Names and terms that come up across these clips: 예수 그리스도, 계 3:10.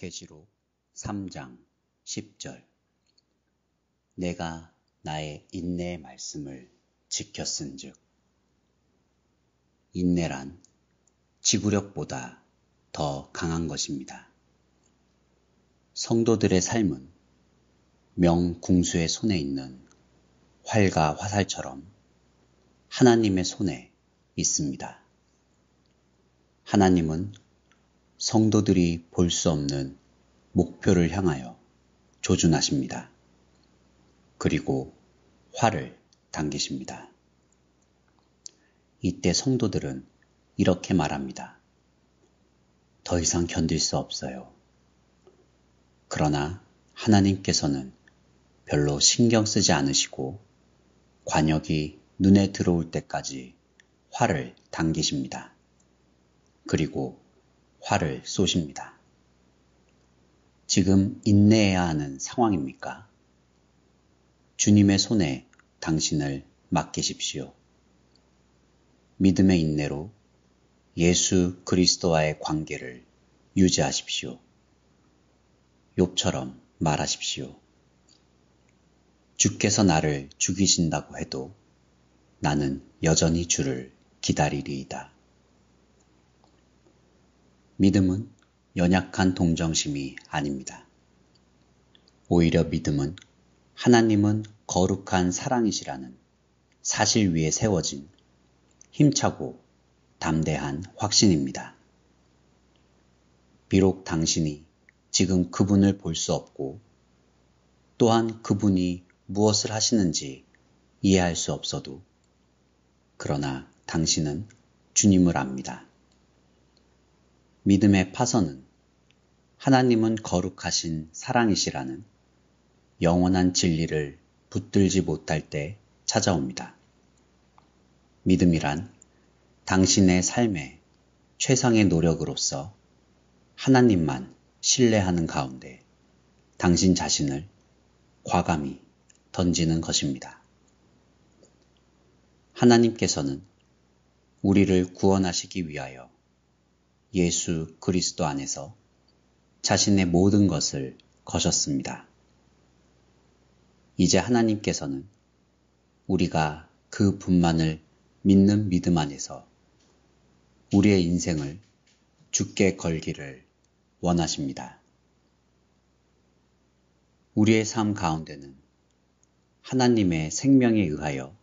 계시록 3장 10절. 내가 나의 인내의 말씀을 지켰은즉. 인내란 지구력보다 더 강한 것입니다. 성도들의 삶은 명궁수의 손에 있는 활과 화살처럼 하나님의 손에 있습니다. 하나님은 성도들이 볼 수 없는 목표를 향하여 조준하십니다. 그리고 활을 당기십니다. 이때 성도들은 이렇게 말합니다. 더 이상 견딜 수 없어요. 그러나 하나님께서는 별로 신경 쓰지 않으시고 관역이 눈에 들어올 때까지 활을 당기십니다. 그리고 활을 쏘십니다. 지금 인내해야 하는 상황입니까? 주님의 손에 당신을 맡기십시오. 믿음의 인내로 예수 그리스도와의 관계를 유지하십시오. 욥처럼 말하십시오. 주께서 나를 죽이신다고 해도 나는 여전히 주를 기다리리이다. 믿음은 연약한 동정심이 아닙니다. 오히려 믿음은 하나님은 거룩한 사랑이시라는 사실 위에 세워진 힘차고 담대한 확신입니다. 비록 당신이 지금 그분을 볼 수 없고 또한 그분이 무엇을 하시는지 이해할 수 없어도 그러나 당신은 주님을 압니다. 믿음의 파선은 하나님은 거룩하신 사랑이시라는 영원한 진리를 붙들지 못할 때 찾아옵니다. 믿음이란 당신의 삶의 최상의 노력으로서 하나님만 신뢰하는 가운데 당신 자신을 과감히 던지는 것입니다. 하나님께서는 우리를 구원하시기 위하여 예수 그리스도 안에서 자신의 모든 것을 거셨습니다. 이제 하나님께서는 우리가 그 분만을 믿는 믿음 안에서 우리의 인생을 주께 걸기를 원하십니다. 우리의 삶 가운데는 하나님의 생명에 의하여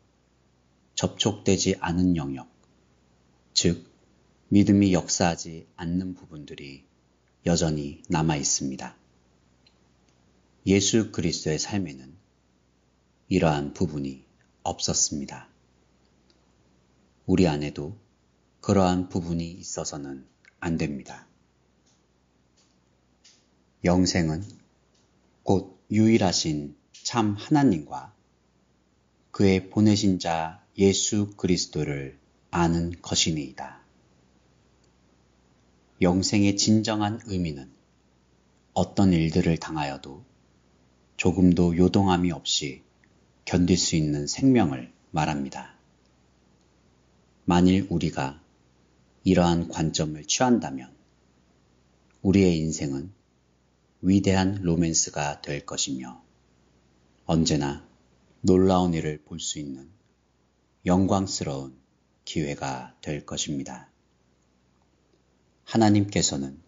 접촉되지 않은 영역, 즉 믿음이 역사하지 않는 부분들이 여전히 남아 있습니다. 예수 그리스도의 삶에는 이러한 부분이 없었습니다. 우리 안에도 그러한 부분이 있어서는 안 됩니다. 영생은 곧 유일하신 참 하나님과 그의 보내신 자 예수 그리스도를 아는 것이니이다. 영생의 진정한 의미는 어떤 일들을 당하여도 조금도 요동함이 없이 견딜 수 있는 생명을 말합니다. 만일 우리가 이러한 관점을 취한다면 우리의 인생은 위대한 로맨스가 될 것이며 언제나 놀라운 일을 볼 수 있는 영광스러운 기회가 될 것입니다. 하나님께서는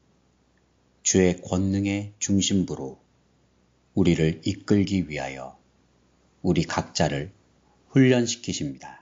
주의 권능의 중심부로 우리를 이끌기 위하여 우리 각자를 훈련시키십니다.